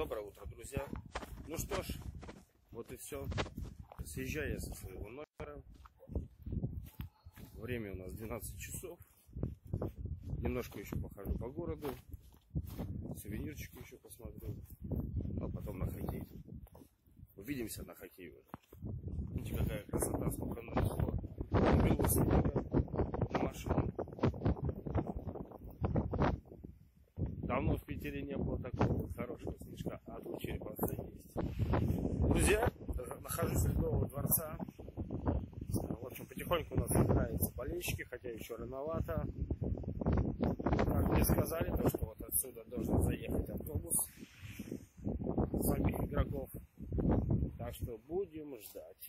Доброе утро, друзья. Ну что ж, вот и все. Съезжаю я со своего номера. Время у нас 12 часов. Немножко еще похожу по городу. Сувенирчики еще посмотрю. А потом на хоккей. Увидимся на хоккее уже. Видите, какая красота, сколько нашло. Убило снега на машину. Давно в Питере не было такого хорошего снежка, а тут Череповца есть. Друзья, нахожусь у Ледового дворца. В общем, потихоньку у нас собираются болельщики, хотя еще рановато. Как мне сказали, то, что вот отсюда должен заехать автобус самих игроков. Так что будем ждать.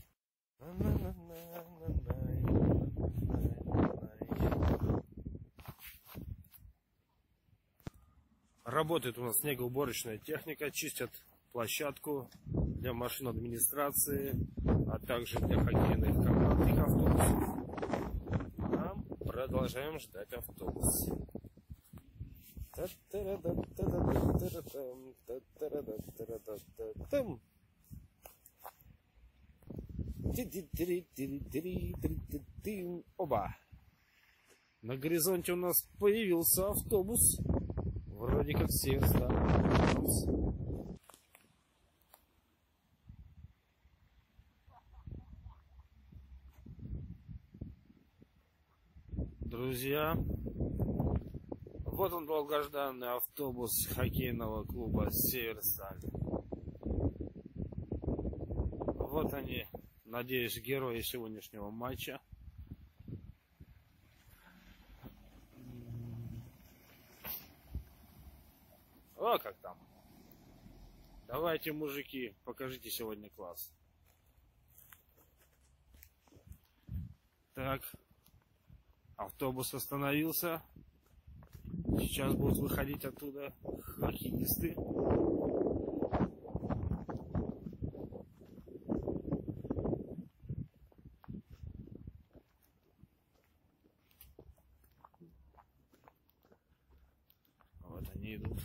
Работает у нас снегоуборочная техника, чистят площадку для машин администрации, а также для хоккейных команд и автобусов. А продолжаем ждать автобус. Оба! На горизонте у нас появился автобус. Вроде как Северсталь. Друзья, вот он, долгожданный автобус хоккейного клуба Северсталь. Вот они, надеюсь, герои сегодняшнего матча. О, как там. Давайте, мужики, покажите сегодня класс. Так. Автобус остановился. Сейчас будут выходить оттуда хоккеисты. Вот они идут.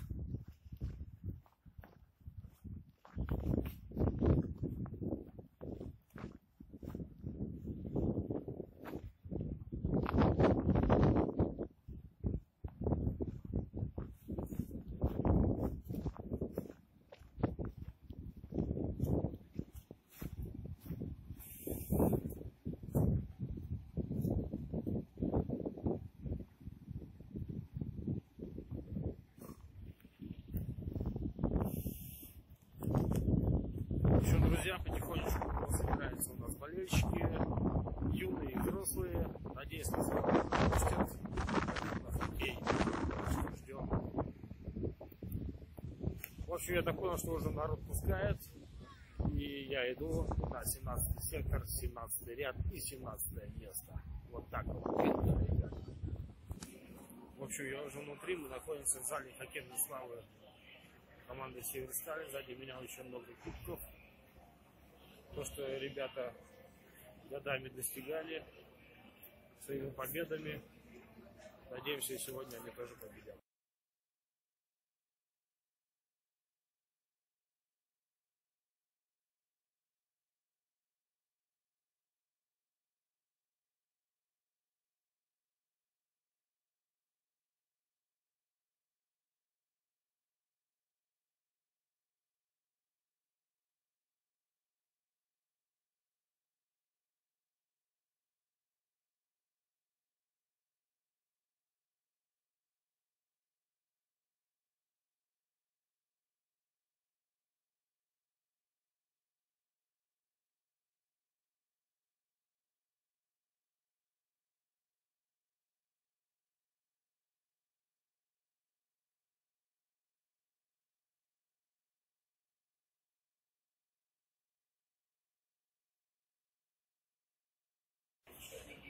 Друзья, потихонечку собираются у нас болельщики, юные и взрослые. Надеюсь, нас запустят на хоккей. Ждем. В общем, я так понял, что уже народ пускает. И я иду на 17-й сектор, 17-й ряд и 17-е место. Вот так вот. В общем, я уже внутри. Мы находимся в зале хоккейной славы команды Северсталь. Сзади меня еще много кубков. То, что ребята годами достигали своими победами. Надеемся, сегодня они тоже победят.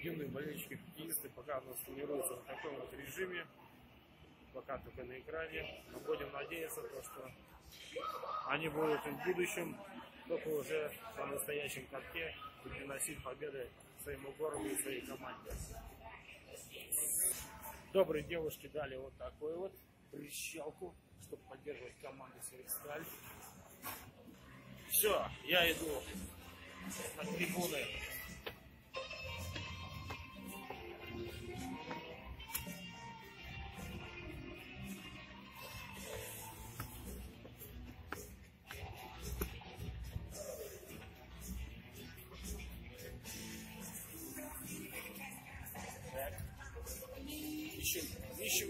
Юные болельщики, хоккеисты пока у нас тренируются в таком вот режиме, пока только на экране. Мы будем надеяться, что они будут в будущем только уже на настоящем катке и приносить победы своему городу и своей команде. Добрые девушки дали вот такой вот прищелку. чтобы поддерживать команду «Северсталь». Все, я иду на трибуны.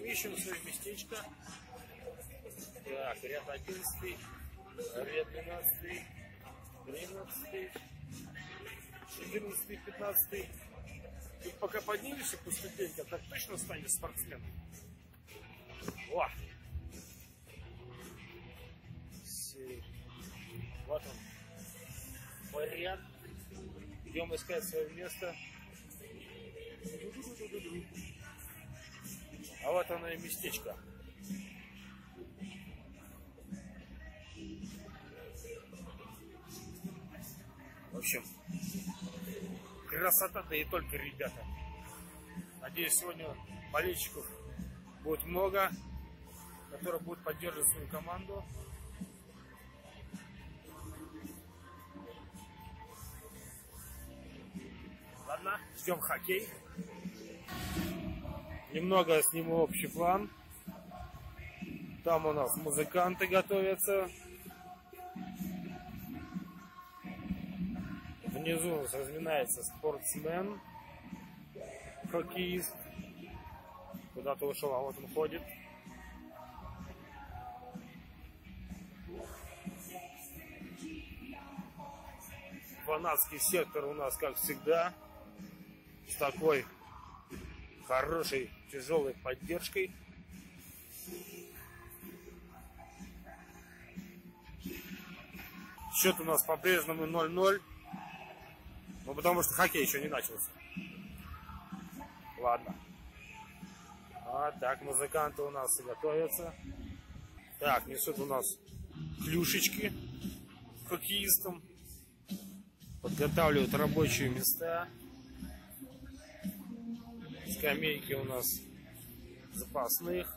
Ищем свое местечко. Так, ряд 11, ряд 12, 13, 14, 15. Тут пока поднимешься по ступенькам, так точно станешь спортсменом. О! Вот он. Поряд. Идем искать свое место. А вот оно и местечко. В общем, красота-то и только, ребята. Надеюсь, сегодня болельщиков будет много, которые будут поддерживать свою команду. Ладно, ждем хоккей. Немного сниму общий план. Там у нас музыканты готовятся. Внизу у нас разминается спортсмен, хоккеист. Куда-то ушел, а вот он ходит. Фанатский сектор у нас, как всегда, с такой хорошей, тяжелой поддержкой. Счет у нас по-прежнему 0-0. Ну, потому что хоккей еще не начался. Ладно. А так, музыканты у нас готовятся. Так, несут у нас клюшечки к хоккеистам. Подготавливают рабочие места. Скамейки у нас запасных.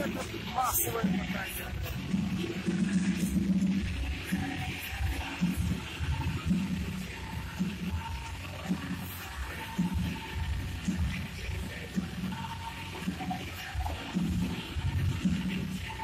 это массовое покаяние. Thank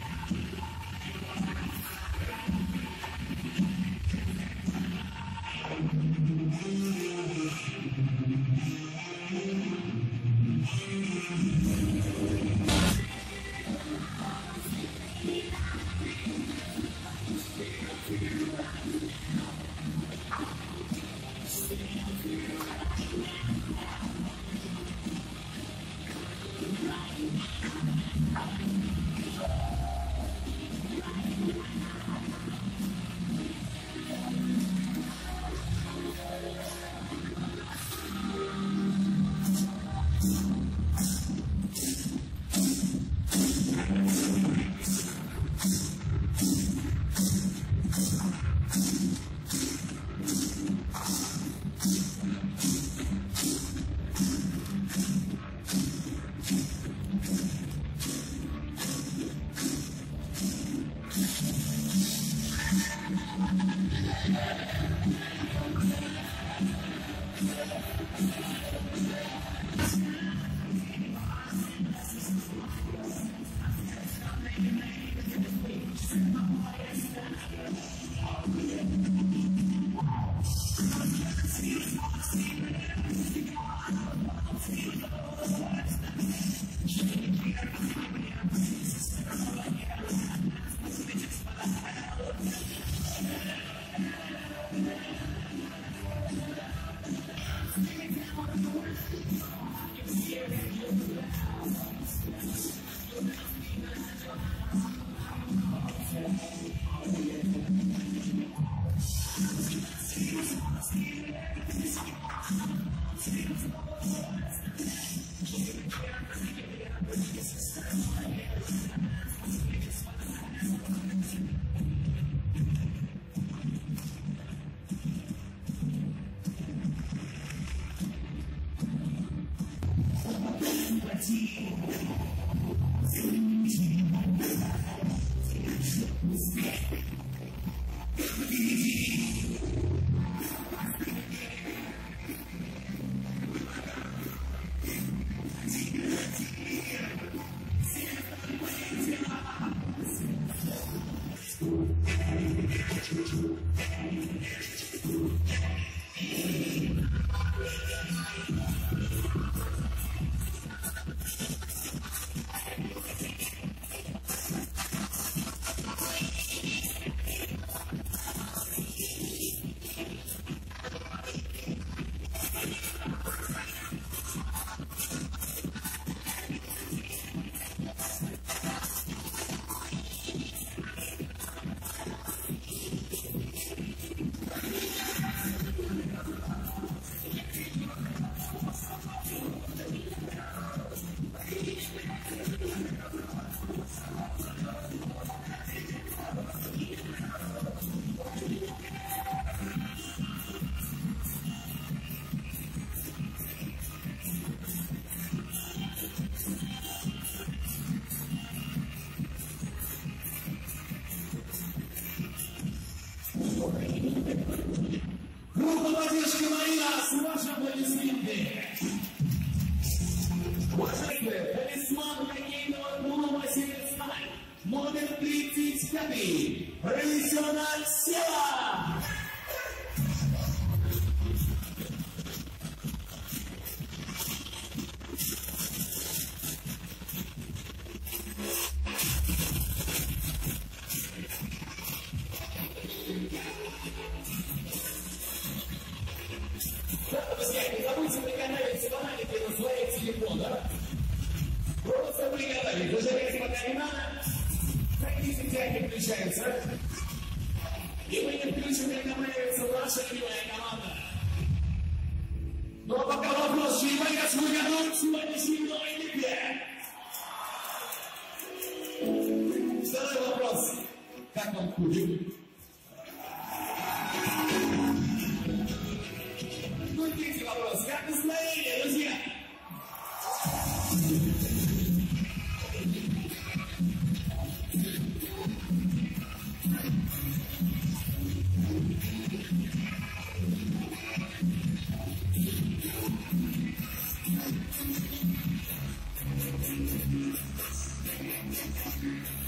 you.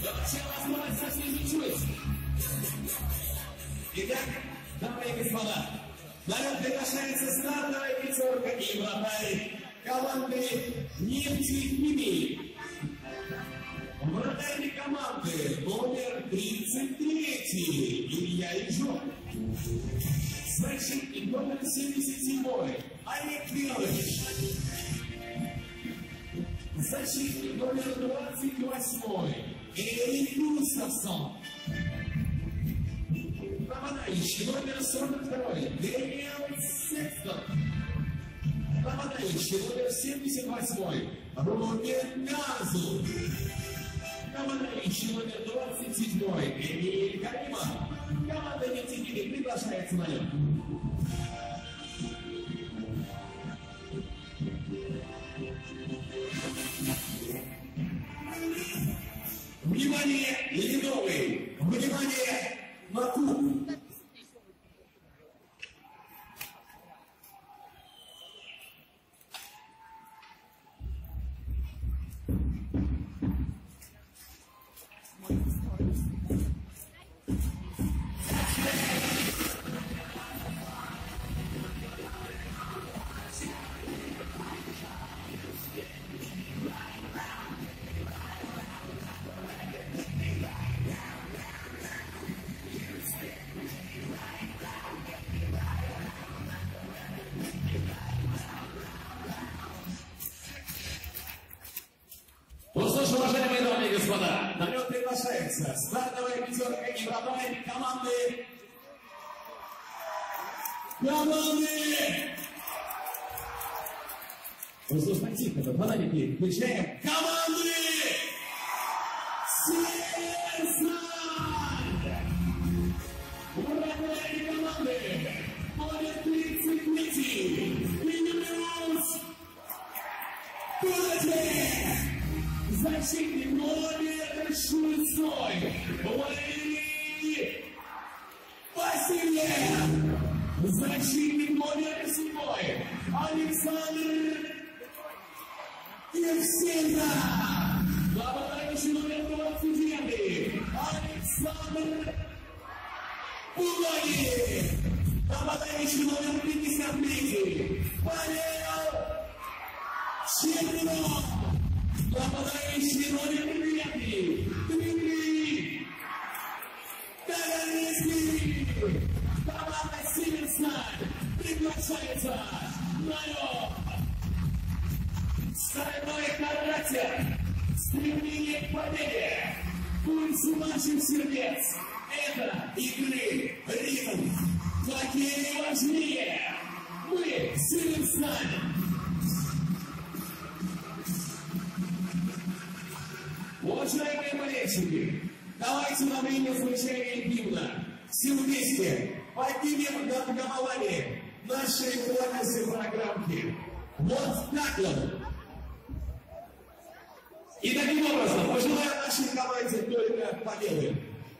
Сейчас совсем чуть-чуть. Итак, дамы и господа, наряд приглашается стартовая пятерка и вратарь команды «Нефтехимик». Вратарь команды номер 33 Илья Ешов. Значит, и номер 77 Олег Белович. Защитник номер 28 Эрик Густавсон. Нападающий номер 42 Дэниел Секстон. Нападающий номер 78 Рубен Казу. Нападающий номер 27 Эмиль Карима. Команда «Нефтехимик» приглашается на лед. Внимание, ледовый! Внимание, на куб! Стартовая пятерка и вратарь команды команды Северсталь! Вратарь команды номер 33 Минимус Кулатик! Защитник номер 6, Валерий Васильев. Защитник номер 7, Александр Евсенко. Нападающий номер 29, Александр Пулагин. Нападающий номер 53, Павел Черенов. Нападающий номер 9, Дмитрий Таганецкий. Команда «Северсталь» приглашается на лед. Стальной характер, стремление к победе, пульс наших сердец. Это игры, ритм, какие важнее. Мы «Северсталь». Уважаемые болельщики, давайте на время звучания гимна все вместе поднимем над головами нашей классной программки. Вот так вот. И таким образом пожелаем нашей команде только победы.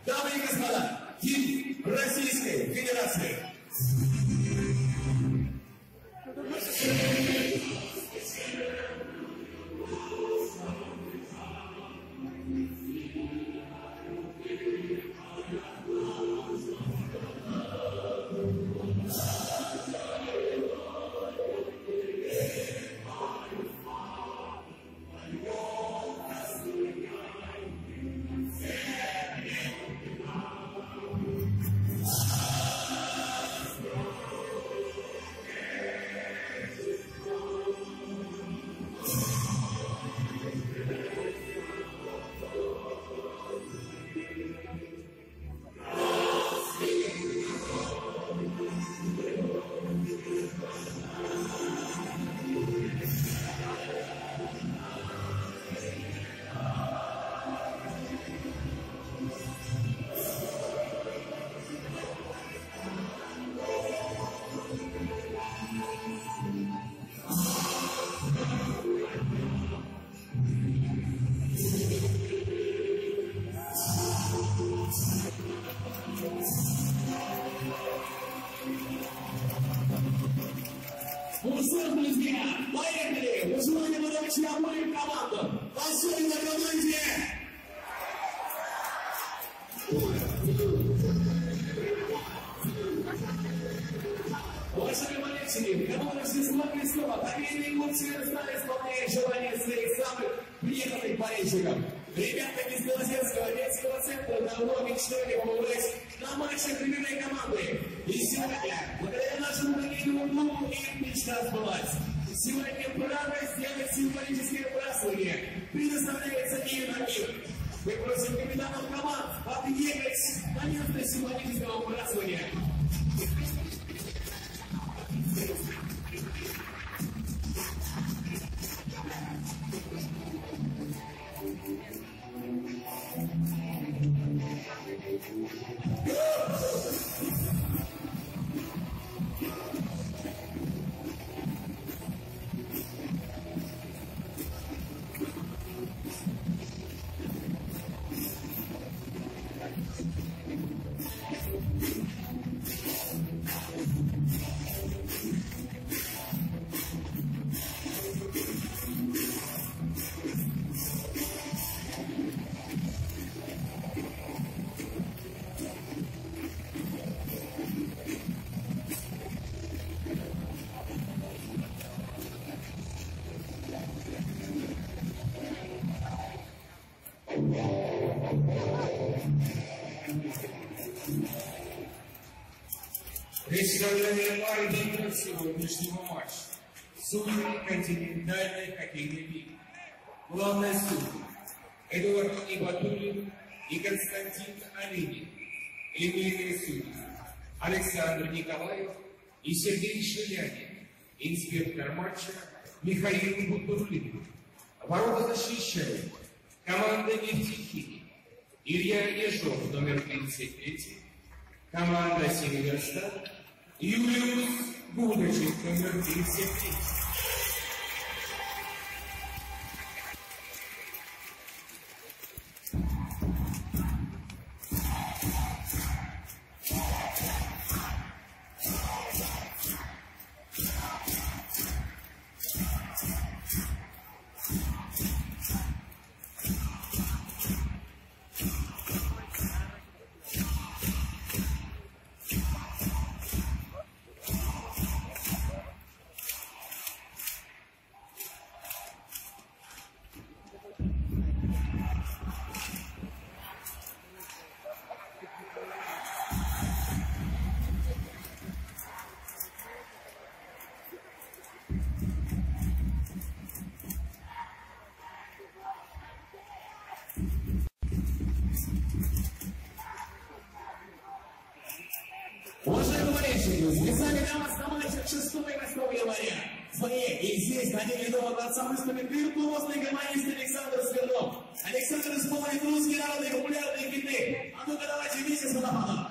Дамы и господа, гимн Российской Федерации. Поехали! Пожелаем удачи обоим командам! Особенно команде Уважаемые болельщики, которые Рождества Христова, доверие ему в Северсталь, исполняя желание своих самых приятных болельщиков. Ребята из Белозерского детского центра давно мечтали побывать на матчах любимой команды. И сегодня, благодаря нашему доверенному клубу, их мечта сбылась. Сегодня право сделать символическое празднование предоставляется им на мир. Мы просим капитанов команд отъехать на место символического празднования. Представляю арбитров сегодняшнего матча. Судьи континентальной хоккейной лиги. Главные судьи Эдуард Иватулин и Константин Алинин. Линейные судьи Александр Николаев и Сергей Шелянин. Инспектор матча Михаил Бутулин. Ворота защищают команда «Нефтехимик». Илья Ешов, номер 33. Команда «Северсталь». Юлиус Гудочек, номер 33. Уважаемые болельщики, специально для вас на матчах 6 и 8 января. Свои и здесь, на день рядового дворца, выступит виртуозный гомонист Александр Смирнов. Александр исполнит русские народные популярные хиты. А ну-ка давайте вместе с водопадом.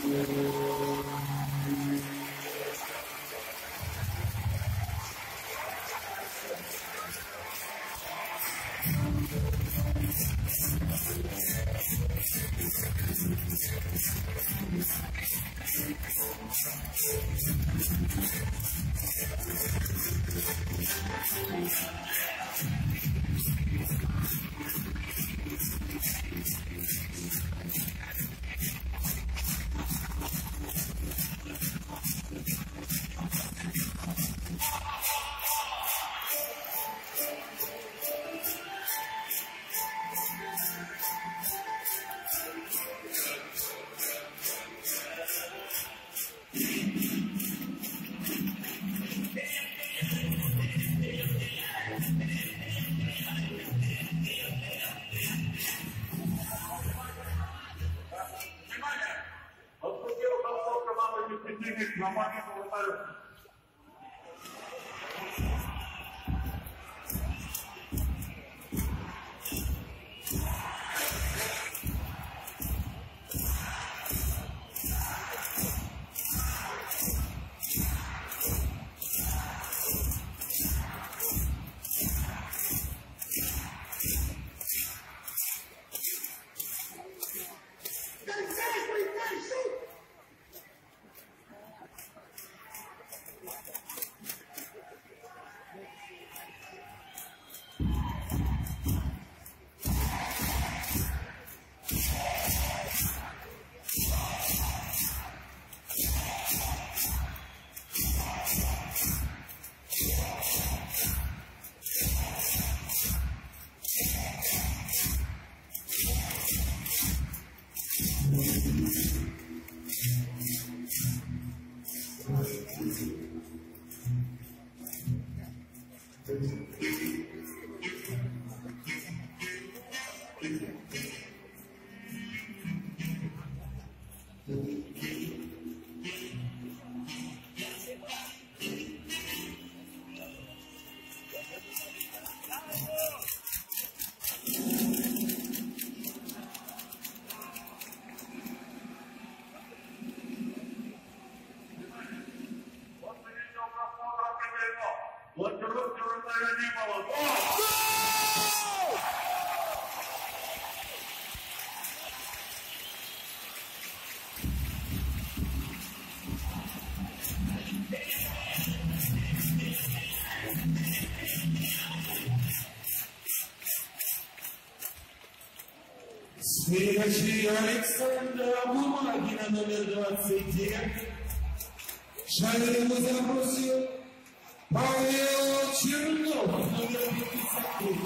Перевозили Александра Бумагина, номер 29. Шарили мы запросил Павел Чернов, номер 53.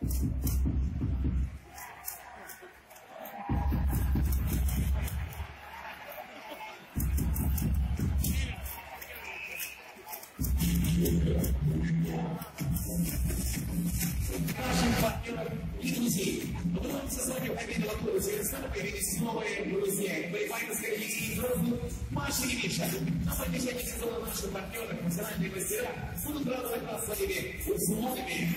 Нашим партнерам и друзей. В новом создании победы в клубе «Северсталь» появились новые друзья. Байфайтерская детей взрослых Маша и Миша. На поддержание сезона наши партнеры, профессиональные мастера, будут радовать вас своими условиями.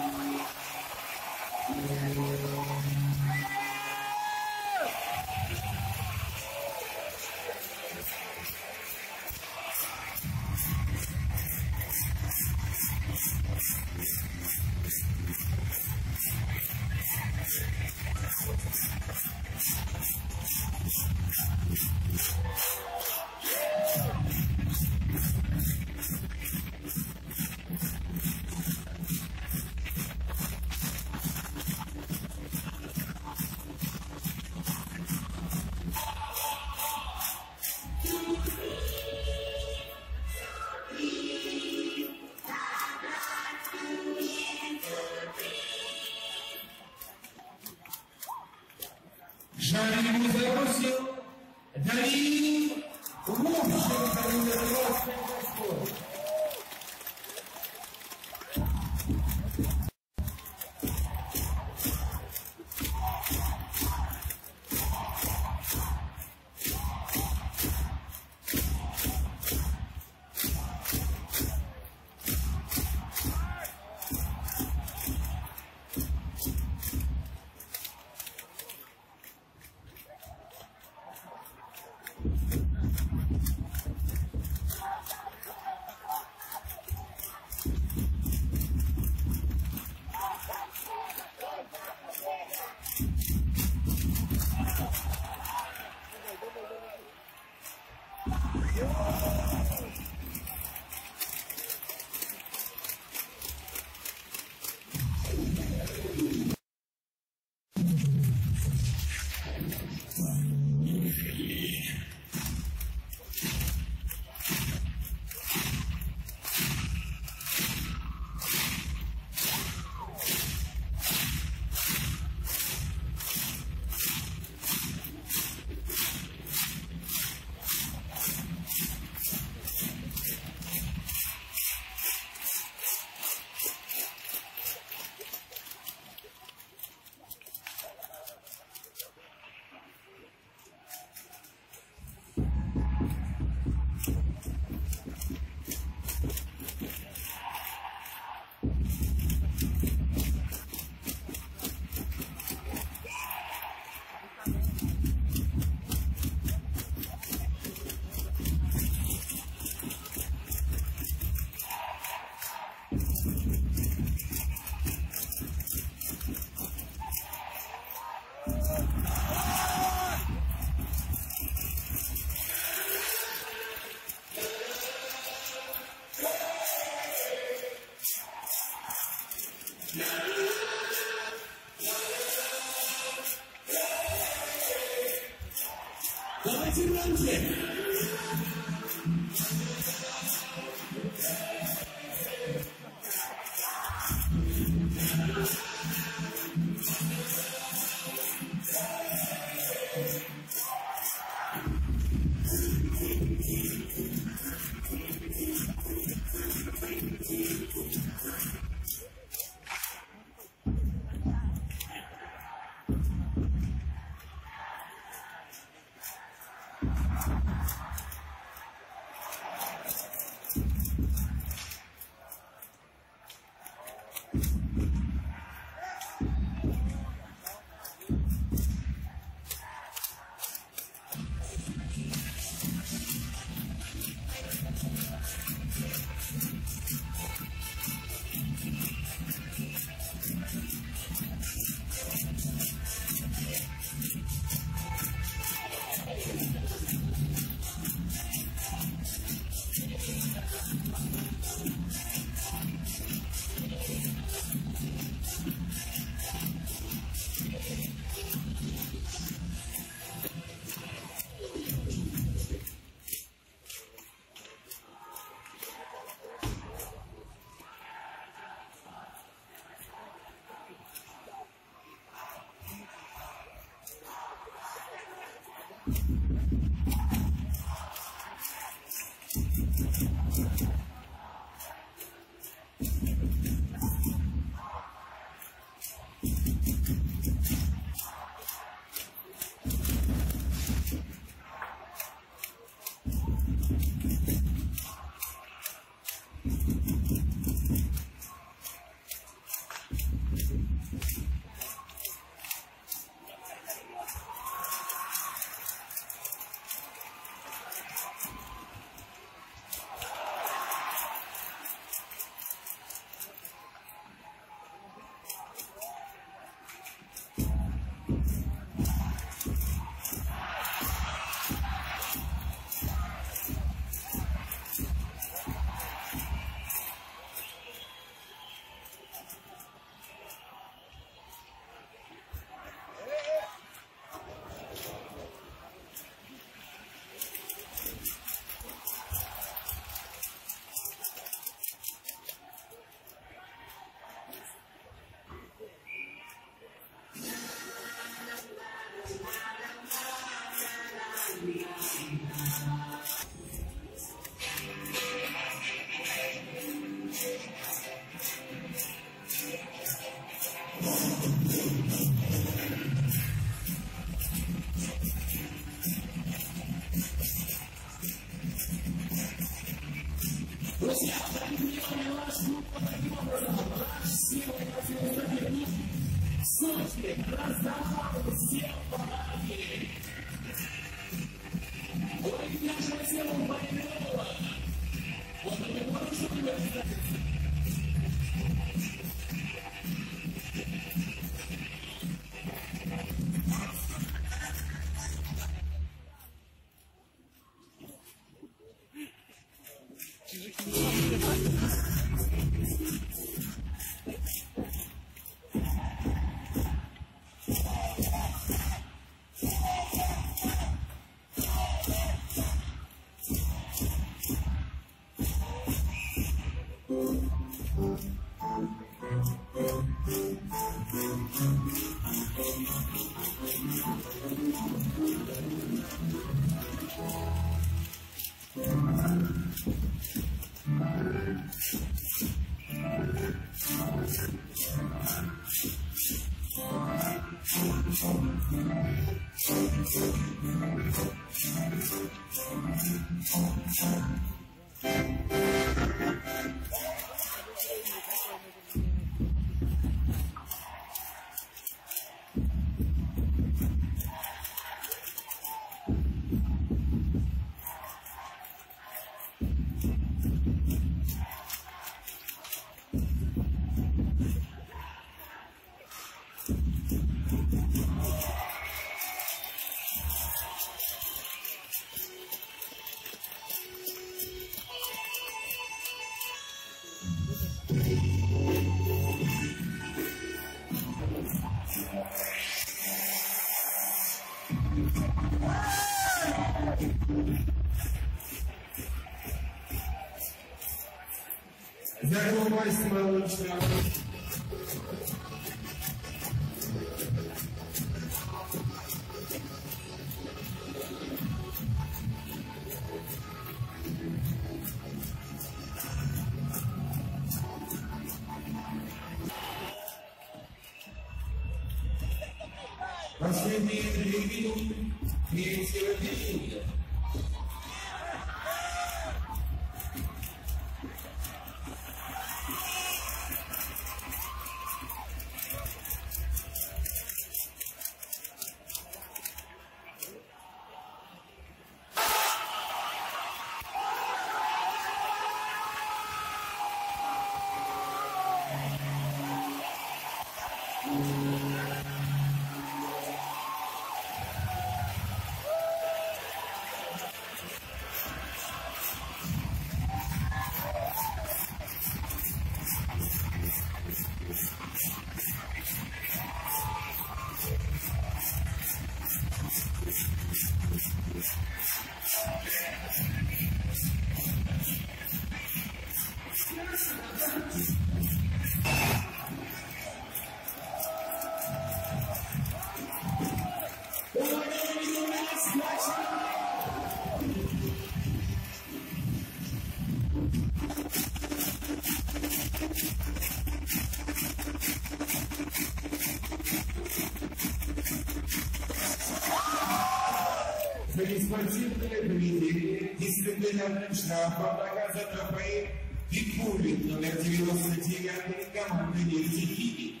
за неспортивное поведение и следы штрафа наказан Рафаэль Бутулин, номер 99 команды «Нефтехимик».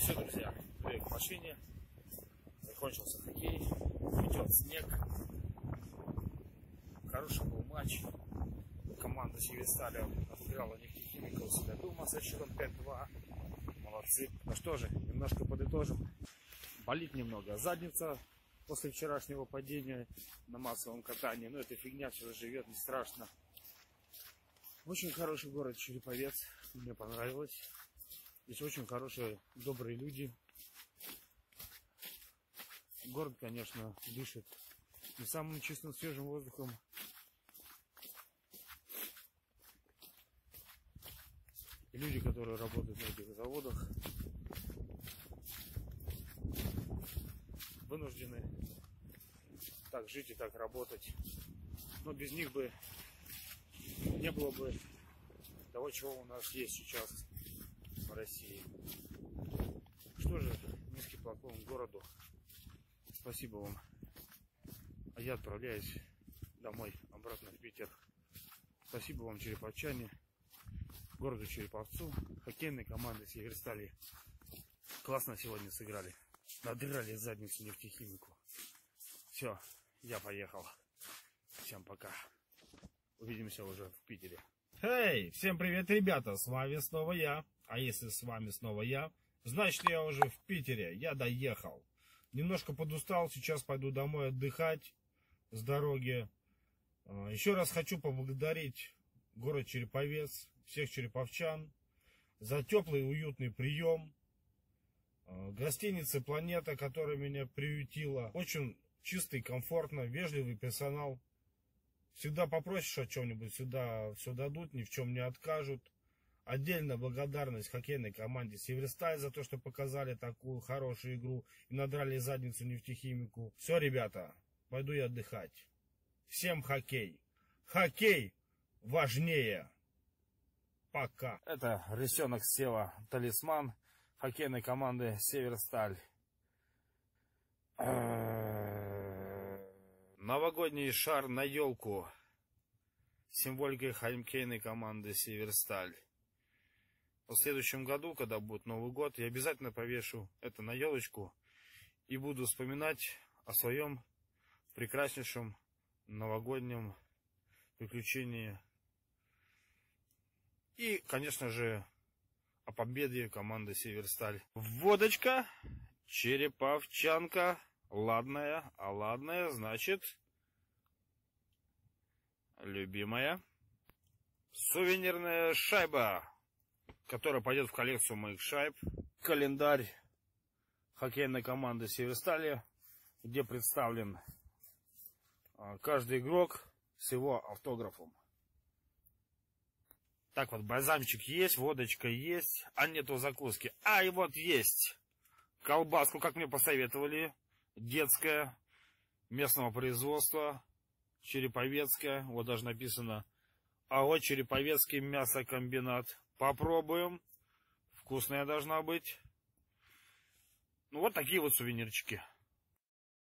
Все, друзья, привет к машине. Закончился хоккей, идет снег. Хороший был матч. Команда Северсталя отыграла Нефтехимика у себя дома со счетом 5-2. Молодцы. Ну что же, немножко подытожим. Болит немного задница после вчерашнего падения на массовом катании. Но это фигня, все заживет, не страшно. Очень хороший город Череповец, мне понравилось. Здесь очень хорошие, добрые люди. Город, конечно, дышит не самым чистым, свежим воздухом. И люди, которые работают на этих заводах, вынуждены так жить и так работать. Но без них бы не было бы того, чего у нас есть сейчас в России. Что же, низкий поклон городу. Спасибо вам. А я отправляюсь домой, обратно в Питер. Спасибо вам, череповчане, городу Череповцу, хоккейной команды Северстали. Классно сегодня сыграли. Надрали задницу Нефтехимику. Все, я поехал. Всем пока. Увидимся уже в Питере. Эй, всем привет, ребята, с вами снова я. А если с вами снова я, значит я уже в Питере, я доехал. Немножко подустал, сейчас пойду домой отдыхать с дороги. Еще раз хочу поблагодарить город Череповец, всех череповчан за теплый и уютный прием. Гостиницы «Планета», которая меня приютила. Очень чисто и комфортно, вежливый персонал. Всегда попросишь о чем-нибудь, всегда все дадут, ни в чем не откажут. Отдельно благодарность хоккейной команде «Северсталь» за то, что показали такую хорошую игру и надрали задницу Нефтехимику. Все, ребята, пойду я отдыхать. Всем хоккей. Хоккей важнее. Пока. Это рысенок с села «Талисман». хоккейной команды «Северсталь». Новогодний шар на елку. Символикой хоккейной команды «Северсталь». В следующем году, когда будет Новый год, я обязательно повешу это на елочку и буду вспоминать о своем прекраснейшем новогоднем приключении. И, конечно же, о победе команды «Северсталь». Водочка, череповчанка, ладная, ладная, значит, любимая. Сувенирная шайба, которая пойдет в коллекцию моих шайб. Календарь хоккейной команды «Северстали», где представлен каждый игрок с его автографом. Так вот, бальзамчик есть, водочка есть, а нету закуски. А, и вот есть колбаску, как мне посоветовали, детская, местного производства, череповецкая. Вот даже написано АО «Череповецкий мясокомбинат». Попробуем. Вкусная должна быть. Ну, вот такие вот сувенирчики.